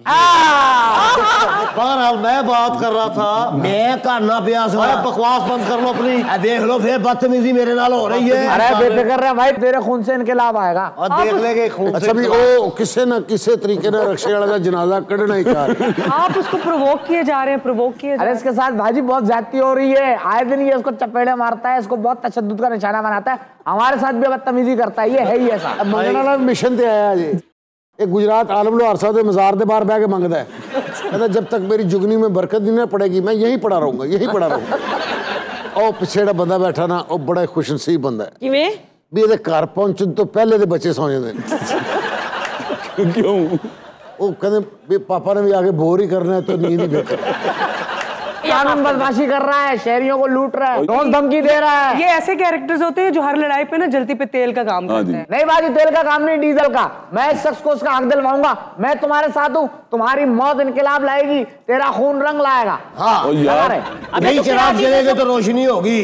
बहरहाल मैं बात कर रहा था मैं करना प्यास बकवास बंद कर लो अपनी देख लो फिर बदतमीजी मेरे नाल हो रही है अरे बेफिक्र रह भाई तेरे खून से इनकलाब आएगा और देख लेंगे खून से अच्छा ओ किसी न किसी तरीके से रक्षे वाला का जनाजा कढ़ना ही कार आप उसको प्रोवोक किए जा रहे हैं प्रोवोक किए अरे इसके साथ भाजी बहुत ज्यादती हो रही है आए दिन ये इसको चपेड़े मारता है इसको बहुत तशद्दुद का निशाना बनाता है हमारे साथ भी बदतमीजी करता है ये है ही ऐसा मंगना मिशन ते आया जी एक गुजरात आलम लो अरसा दे मजार दे बाहर बह के मंगता है कहता जब तक मेरी जुगनी में बरकत नहीं पड़ेगी मैं यही पड़ा रहूंगा यही पड़ा रहूंगा और पिछेड़ा बंदा बैठा ना और बड़ा खुशनसीब बंदा है किवें भी इहदे घर पहुंचन तो पहले दे बच्चे सौ जाते क्यों वो कहते पापा ने भी आके बोर ही करना है तो नींद ही बेहतर कानून बदमाशी कर रहा है शहरियों को लूट रहा है रोज धमकी दे रहा है ये ऐसे कैरेक्टर्स होते हैं जो हर लड़ाई पे ना जल्दी पे तेल का काम करते हैं नहीं बाजी तेल का काम नहीं डीजल का मैं इस शख्स को उसका हक दिलवाऊंगा मैं तुम्हारे साथ हूँ तुम्हारी मौत इनकलाब लाएगी तेरा खून रंग लाएगा नहीं शराब जलेगा तो रोशनी होगी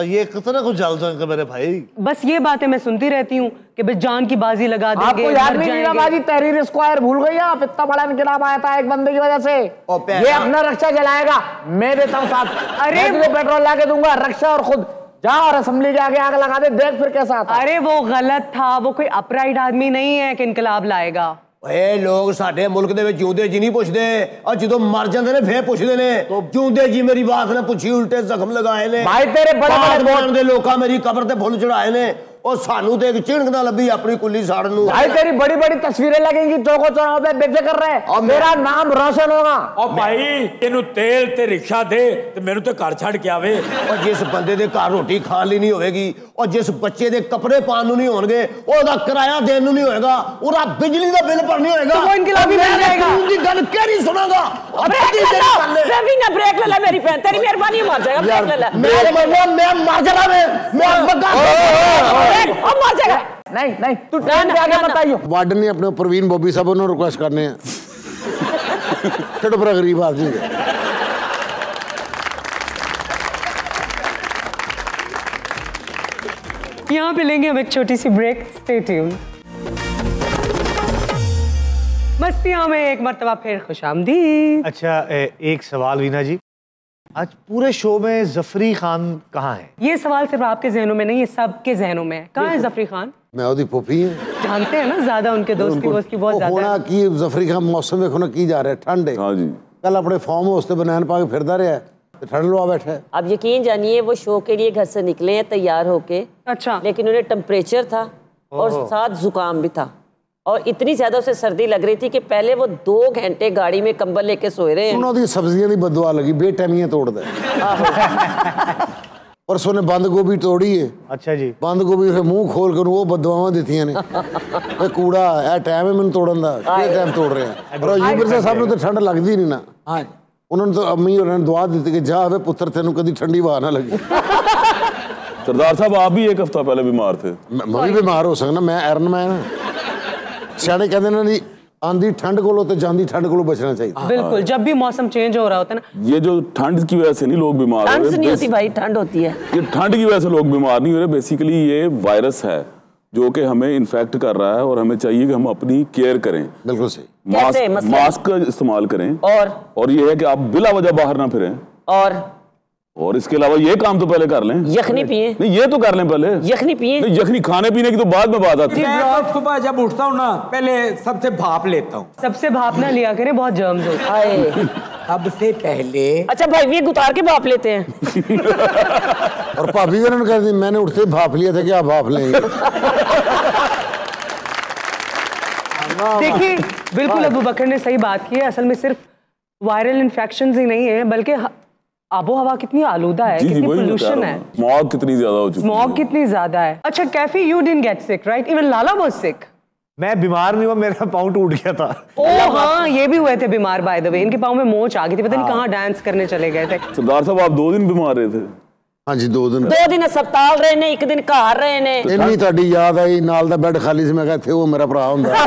और ये कितना कुछ जल जाएगा मेरे भाई बस ये बातें मैं सुनती रहती हूँ कि भाई जान की बाजी लगा देंगे आपको याद नहीं रहा बाजी तहरीर स्क्वायर भूल गई आप इतना बड़ा इनकलाब आया था एक बंदे की वजह से ये अपना रक्षा जलाएगा मैं देता हूँ साथ अरे वो पेट्रोल लाके दूंगा रक्षा और खुद जाओ और असेंबली जाके आग लगा दे देख फिर कैसा आता अरे वो गलत था वो कोई अपराइट आदमी नहीं है कि इनकलाब लाएगा लोग साडे मुल्क दे विच जिउंदे जी नहीं पुछदे और जदों मर जांदे ने फिर पुछदे ने जिउंदे जी मेरी बात ना पूछी उल्टे जख्म लगाए ने भाई तेरे बड़े बड़े दे लोकां मेरी कबर ते फुल चढ़ाए ने और सानू ते एक चिणक ना लभी अपनी कुली साड़न नू भाई तेरी बड़ी बड़ी तस्वीरें लगेंगी चौको चौराहों पे बेफिक्र कर रहे और मेरा नाम रोशन होगा और भाई तेनू तेल ते रिक्शा दे ते मेनू ते घर छड़ के आवे और जिस बंदे दे घर रोटी खाण लई नहीं होगी और जिस बच्चे दे कपड़े पाण नू नहीं होणगे ओदा किराया देण नू नहीं होएगा ओदा बिजली दा बिल भरन नहीं होएगा वो इनकलाबी बन जाएगा तेरी गल केरी सुनागा अबे रवि ना ब्रेक ले ले मेरी बहन तेरी मेहरबानी मर जाएगा ब्रेक ले ले मैं मरना मैं मर जाना मैं मैं मगा नहीं नहीं तू टाइम आगे बताइयो वार्डन ने अपने प्रवीण बॉबी साहब उन्होंने रिक्वेस्ट करने हैं छोटा बड़ा गरीब आदमी यहाँ पे लेंगे हम एक छोटी सी ब्रेक स्टे ट्यून मस्तियाँ में एक मरतबा फिर खुशामदीद अच्छा ए, एक सवाल वीना जी आज पूरे शो में जफरी खान कहाँ है ये सवाल सिर्फ आपके जहनों में नहीं है सबके जहनों में कहाँ है जफरी खान मैं ओदी पोपी है जानते हैं ना ज्यादा उनके दोस्ती दोस्ती बहुत ज्यादा होना की जफरी खान मौसम में होना की जा रहा है ठंड है हां जी कल अपने फॉर्म हाउस से बनैन पा के फिरदा रहा है ठंड लुआ बैठा है अब यकीन जानिए वो शो के लिए घर से निकले हैं तैयार होके अच्छा लेकिन उन्हें टेम्परेचर था और साथ जुकाम भी था और इतनी ज्यादा उसे सर्दी लग रही थी कि पहले वो दो घंटे गाड़ी में कंबल लेके सोए रहे उन्होंने सब्जियां की बददुआ लगी बेटहमियां तोड़ दे परसों ने बंद गोभी तोड़ी है अच्छा जी बंद गोभी फिर मुंह खोल कर वो बददुआ दतियां ने ये कूड़ा है टाइम है मैंने तोड़न दा ये टाइम तोड़ रहे हैं और यूबर से साहब नु तो ठंड लगदी नहीं ना हां उन्होंने तो अम्मी और ने दुआ दी कि जा वे पुत्र तेनु कदी ठंडी हवा ना लगे सरदार साहब आप भी एक हफ्ता पहले बीमार थे मैं भी बीमार हो सकना मैं आयरन मैन सियाने कहते ना नहीं आंधी ठंड को तो जांदी ठंड को बचना चाहिए बिल्कुल जब भी मौसम चेंज हो रहा होता है ना ये जो ठंड की वजह से नहीं लोग बीमार हो रहे नहीं होती भाई ठंड होती है ये ठंड की वजह से लोग बीमार नहीं हो रहे बेसिकली ये वायरस है जो कि हमें इन्फेक्ट कर रहा है और हमें चाहिए कि हम अपनी केयर करें बिल्कुल सही मास्क का इस्तेमाल करें और और ये है कि आप बिला वजह बाहर ना फिरें और और इसके अलावा ये काम तो पहले कर लें यखनी पिए नहीं ये तो कर लें पहले यखनी पिए नहीं यखनी खाने पीने की तो बाद में बात आती है मैं तो सुबह जब उठता हूँ ना पहले सबसे भाप लेता हूँ सबसे भाप ना लिया करें बहुत जर्म्स होता है सबसे पहले अच्छा भाई भी उतार के भाप लेते हैं और भाभी ने कह दी मैंने उठते भाप लिया था कि आप भाप लेंगे देखिए बिल्कुल अबू बकर ने सही बात की है। असल में सिर्फ वायरल इन्फेक्शन ही नहीं है बल्कि आबो हवा कितनी आलूदा है, कितनी पोल्यूशन है, स्मॉग कितनी ज्यादा हो चुकी है, स्मॉग कितनी ज्यादा है। अच्छा Kaifi, you didn't get sick right? Even Lala was sick. मैं बीमार नहीं हुआ, मेरा पाँव टूट गया था। ओ हाँ, ये भी हुए थे बीमार बाय द वे, इनके पाँव में मोच आ गई थी, पता नहीं कहाँ डांस करने चले गए थे। सरदार साहब आप दो दिन बीमार रहे थे? हाँ जी दो दिन, दो दिन अस्पताल रहे ने, एक दिन घर रहे ने। इन्नी तुहाडी याद आई नाल दा बैड खाली सी, मैं कहा थे वो मेरा भरा हुंदा।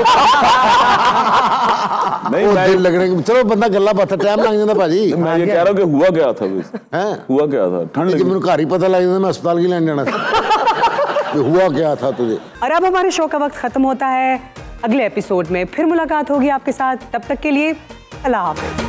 नहीं भाई लगने के चलो बंदा गल्ला बात टाइम लग जांदा भाजी। मैं ये कह रहा हूं कि हुआ क्या था बस, हैं हुआ क्या था? ठंड लगी मेनू, घर ही पता लग जांदा, मैं अस्पताल की लेने जाना था। हुआ क्या था तुझे? और अब हमारे शो का वक्त खत्म होता है, अगले एपिसोड में फिर मुलाकात होगी आपके साथ, तब तक के लिए अल्लाह हाफिज़।